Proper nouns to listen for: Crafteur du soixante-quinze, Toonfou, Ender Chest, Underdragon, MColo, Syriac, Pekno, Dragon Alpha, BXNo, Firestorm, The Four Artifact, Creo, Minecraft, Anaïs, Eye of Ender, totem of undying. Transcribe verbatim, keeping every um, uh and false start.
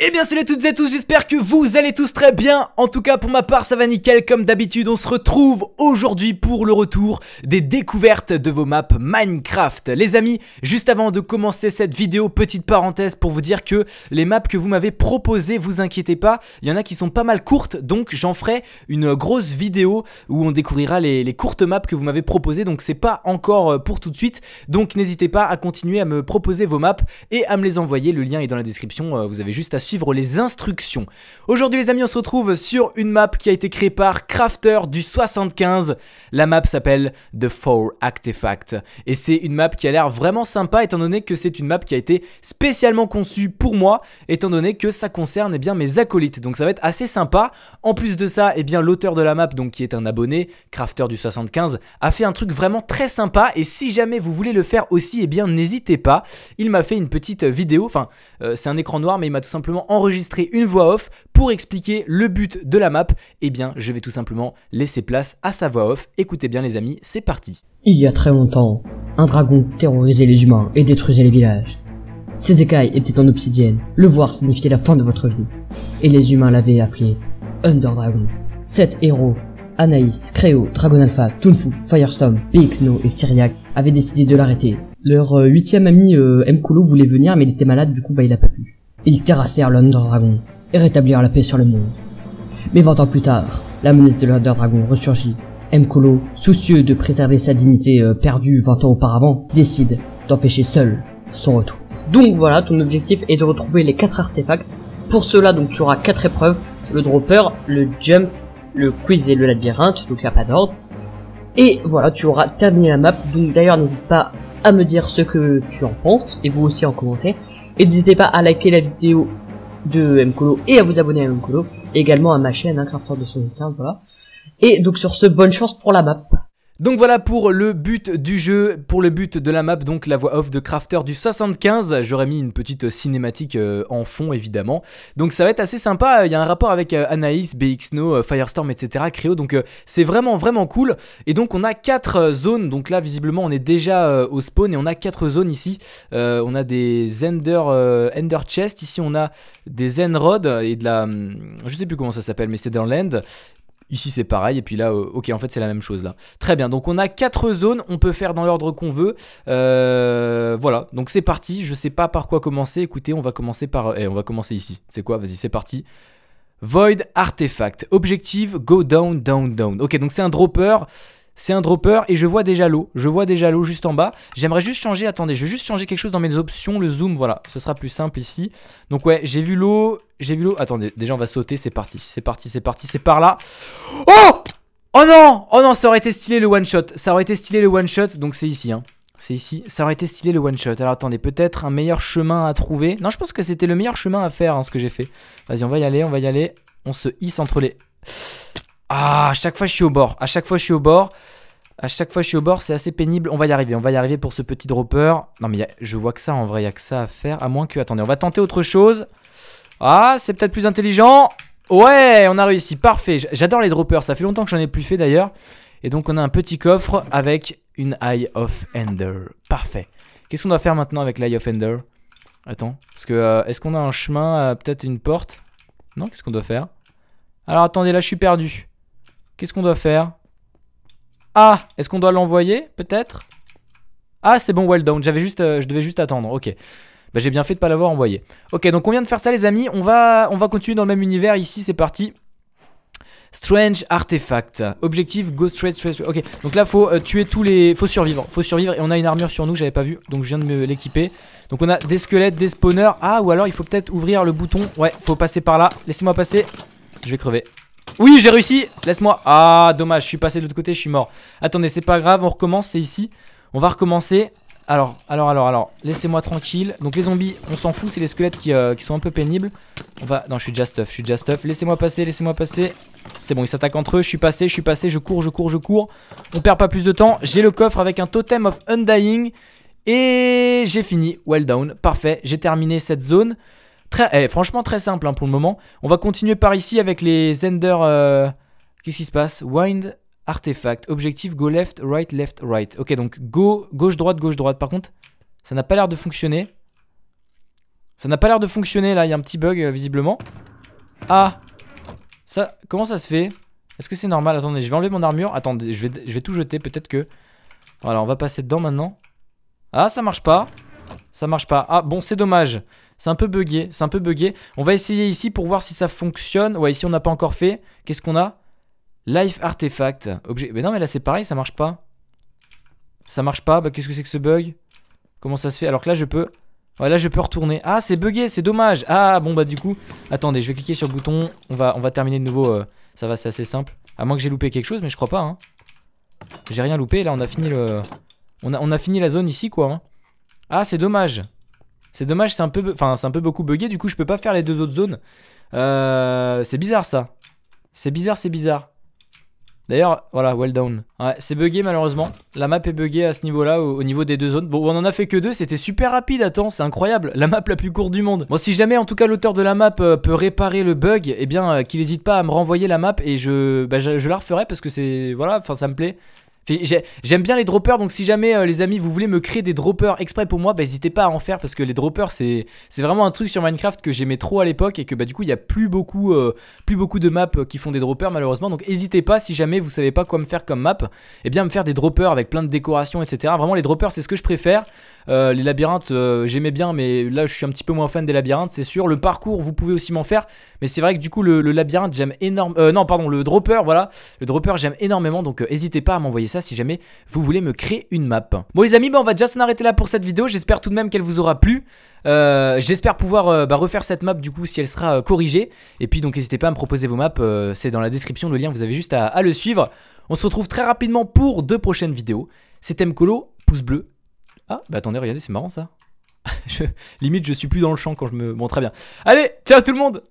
Eh bien salut à toutes et à tous, j'espère que vous allez tous très bien. En tout cas pour ma part ça va nickel comme d'habitude. On se retrouve aujourd'hui pour le retour des découvertes de vos maps Minecraft. Les amis, juste avant de commencer cette vidéo, petite parenthèse pour vous dire que les maps que vous m'avez proposées, vous inquiétez pas, il y en a qui sont pas mal courtes, donc j'en ferai une grosse vidéo où on découvrira les, les courtes maps que vous m'avez proposées. Donc c'est pas encore pour tout de suite, donc n'hésitez pas à continuer à me proposer vos maps et à me les envoyer, le lien est dans la description, vous avez juste à suivre les instructions. Aujourd'hui les amis, on se retrouve sur une map qui a été créée par Crafteur du soixante-quinze. La map s'appelle The Four Artifact et c'est une map qui a l'air vraiment sympa, étant donné que c'est une map qui a été spécialement conçue pour moi, étant donné que ça concerne eh bien mes acolytes, donc ça va être assez sympa. En plus de ça, eh bien l'auteur de la map, donc qui est un abonné, Crafteur du soixante-quinze, a fait un truc vraiment très sympa et si jamais vous voulez le faire aussi, eh bien n'hésitez pas. Il m'a fait une petite vidéo, enfin euh, c'est un écran noir mais il m'a tout simplement enregistrer une voix off pour expliquer le but de la map. Et eh bien je vais tout simplement laisser place à sa voix off. Écoutez bien les amis, c'est parti. Il y a très longtemps, un dragon terrorisait les humains et détruisait les villages. Ses écailles étaient en obsidienne, le voir signifiait la fin de votre vie. Et les humains l'avaient appelé Underdragon. Sept héros, Anaïs, Creo, Dragon Alpha, Toonfou, Firestorm, Pekno et Syriac, avaient décidé de l'arrêter. Leur euh, huitième ami euh, MColo voulait venir mais il était malade, du coup bah il a pas pu. Ils terrassèrent l'Underdragon et rétablirent la paix sur le monde. Mais vingt ans plus tard, la menace de l'Underdragon ressurgit. MColo, soucieux de préserver sa dignité euh, perdue vingt ans auparavant, décide d'empêcher seul son retour. Donc voilà, ton objectif est de retrouver les quatre artefacts. Pour cela, donc tu auras quatre épreuves, le dropper, le jump, le quiz et le labyrinthe, donc il n'y a pas d'ordre. Et voilà, tu auras terminé la map, donc d'ailleurs n'hésite pas à me dire ce que tu en penses, et vous aussi en commentaire. Et n'hésitez pas à liker la vidéo de MColo et à vous abonner à MColo, et également à ma chaîne, hein, Crafteur de soixante-quinze, voilà. Et donc sur ce, bonne chance pour la map. Donc voilà pour le but du jeu, pour le but de la map, donc la voix off de Crafteur du soixante-quinze. J'aurais mis une petite cinématique euh, en fond évidemment. Donc ça va être assez sympa, il y a un rapport avec euh, Anaïs, BXNo, euh, Firestorm, et cetera, Creo. Donc euh, c'est vraiment vraiment cool. Et donc on a quatre euh, zones, donc là visiblement on est déjà euh, au spawn et on a quatre zones ici. euh, On a des Ender, euh, Ender Chest, ici on a des Enrod et de la... Hum, je sais plus comment ça s'appelle mais c'est dans l'End. Ici c'est pareil et puis là euh, ok en fait c'est la même chose là. Très bien, donc on a quatre zones, on peut faire dans l'ordre qu'on veut. euh, Voilà, donc c'est parti, je sais pas par quoi commencer. Écoutez, on va commencer par... Eh, on va commencer ici, c'est quoi? Vas-y c'est parti. Void Artefact, objectif go down down down. Ok, donc c'est un dropper. C'est un dropper et je vois déjà l'eau, je vois déjà l'eau juste en bas. J'aimerais juste changer, attendez, je vais juste changer quelque chose dans mes options, le zoom, voilà, ce sera plus simple ici. Donc ouais, j'ai vu l'eau, j'ai vu l'eau, attendez, déjà on va sauter, c'est parti, c'est parti, c'est parti, c'est par là. Oh ! Oh non ! Oh non, ça aurait été stylé le one shot, ça aurait été stylé le one shot, donc c'est ici, hein. C'est ici, ça aurait été stylé le one shot. Alors attendez, peut-être un meilleur chemin à trouver. Non, je pense que c'était le meilleur chemin à faire, hein, ce que j'ai fait. Vas-y, on va y aller, on va y aller, on se hisse entre les... Ah, à chaque fois je suis au bord, à chaque fois je suis au bord, à chaque fois je suis au bord, c'est assez pénible. On va y arriver, on va y arriver pour ce petit dropper. Non mais y a, je vois que ça en vrai, il n'y a que ça à faire, à moins que... Attendez, on va tenter autre chose. Ah, c'est peut-être plus intelligent. Ouais, on a réussi, parfait. J'adore les droppers, ça fait longtemps que j'en ai plus fait d'ailleurs. Et donc on a un petit coffre avec une Eye of Ender, parfait. Qu'est-ce qu'on doit faire maintenant avec l'Eye of Ender? Attends, parce que euh, est-ce qu'on a un chemin, euh, peut-être une porte? Non, qu'est-ce qu'on doit faire? Alors attendez, là je suis perdu. Qu'est-ce qu'on doit faire? Ah, est-ce qu'on doit l'envoyer peut-être? Ah, c'est bon, well done. J'avais juste, euh, je devais juste attendre. Ok. Bah, j'ai bien fait de pas l'avoir envoyé. Ok, donc on vient de faire ça, les amis. On va, on va continuer dans le même univers ici. C'est parti. Strange Artefact. Objectif go straight, straight, straight. Ok. Donc là, faut euh, tuer tous les, faut survivre, faut survivre. Et on a une armure sur nous, j'avais pas vu. Donc je viens de me l'équiper. Donc on a des squelettes, des spawners. Ah, ou alors il faut peut-être ouvrir le bouton. Ouais, faut passer par là. Laissez-moi passer. Je vais crever. Oui, j'ai réussi, laisse-moi. Ah, dommage, je suis passé de l'autre côté, je suis mort. Attendez, c'est pas grave, on recommence, c'est ici. On va recommencer. Alors, alors, alors, alors, laissez-moi tranquille. Donc les zombies, on s'en fout, c'est les squelettes qui, euh, qui sont un peu pénibles. On va... Non, je suis déjà stuff, je suis déjà stuff. Laissez-moi passer, laissez-moi passer. C'est bon, ils s'attaquent entre eux, je suis passé, je suis passé, je cours, je cours, je cours. On perd pas plus de temps. J'ai le coffre avec un totem of undying. Et j'ai fini, well done, parfait, j'ai terminé cette zone. Très, eh, franchement très simple hein, pour le moment. On va continuer par ici avec les Ender. euh, Qu'est-ce qui se passe? Wind Artefact, objectif go left, right, left, right. Ok, donc go, gauche, droite, gauche, droite. Par contre, ça n'a pas l'air de fonctionner. Ça n'a pas l'air de fonctionner là, il y a un petit bug euh, visiblement. Ah ça, comment ça se fait? Est-ce que c'est normal? Attendez, je vais enlever mon armure. Attendez, je vais, je vais tout jeter, peut-être que... Voilà, on va passer dedans maintenant. Ah, ça marche pas. Ça marche pas. Ah bon, c'est dommage. C'est un peu bugué, c'est un peu bugué. On va essayer ici pour voir si ça fonctionne. Ouais, ici on n'a pas encore fait. Qu'est-ce qu'on a? Life Artifact. Objet... Mais non, mais là c'est pareil, ça marche pas. Ça marche pas, bah qu'est-ce que c'est que ce bug? Comment ça se fait? Alors que là je peux... Ouais, là je peux retourner. Ah, c'est bugué, c'est dommage. Ah bon, bah du coup... Attendez, je vais cliquer sur le bouton. On va, on va terminer de nouveau... Euh... Ça va, c'est assez simple. À moins que j'ai loupé quelque chose, mais je crois pas. Hein. J'ai rien loupé. Là, on a fini le, on a, on a fini la zone ici, quoi. Hein. Ah, c'est dommage. C'est dommage. C'est un peu, enfin, c'est un peu beaucoup buggé. Du coup, je peux pas faire les deux autres zones. Euh... C'est bizarre ça. C'est bizarre, c'est bizarre. D'ailleurs, voilà, well down. Ouais, c'est buggé malheureusement. La map est buggée à ce niveau-là, au, au niveau des deux zones. Bon, on en a fait que deux, c'était super rapide, attends, c'est incroyable. La map la plus courte du monde. Bon, si jamais en tout cas l'auteur de la map euh, peut réparer le bug, eh bien, euh, qu'il n'hésite pas à me renvoyer la map et je, bah, je, je la referai parce que c'est, voilà, enfin ça me plaît. J'aime bien les droppers, donc si jamais euh, les amis vous voulez me créer des droppers exprès pour moi, bah, n'hésitez pas à en faire parce que les droppers c'est vraiment un truc sur Minecraft que j'aimais trop à l'époque et que bah, du coup il n'y a plus beaucoup, euh, plus beaucoup de maps qui font des droppers malheureusement, donc n'hésitez pas si jamais vous savez pas quoi me faire comme map, eh bien me faire des droppers avec plein de décorations etc. Vraiment les droppers c'est ce que je préfère, euh, les labyrinthes euh, j'aimais bien mais là je suis un petit peu moins fan des labyrinthes c'est sûr, le parcours vous pouvez aussi m'en faire mais c'est vrai que du coup le, le labyrinthe j'aime énormément, euh, non pardon le dropper voilà, le dropper j'aime énormément donc euh, n'hésitez pas à m'envoyer ça si jamais vous voulez me créer une map. Bon les amis, bah, on va déjà s'en arrêter là pour cette vidéo. J'espère tout de même qu'elle vous aura plu. Euh, J'espère pouvoir euh, bah, refaire cette map du coup si elle sera euh, corrigée. Et puis donc n'hésitez pas à me proposer vos maps. Euh, C'est dans la description le lien, vous avez juste à, à le suivre. On se retrouve très rapidement pour deux prochaines vidéos. C'était MColo, pouce bleu. Ah bah attendez, regardez, c'est marrant ça. je, limite je suis plus dans le champ quand je me... Bon très bien. Allez, ciao tout le monde.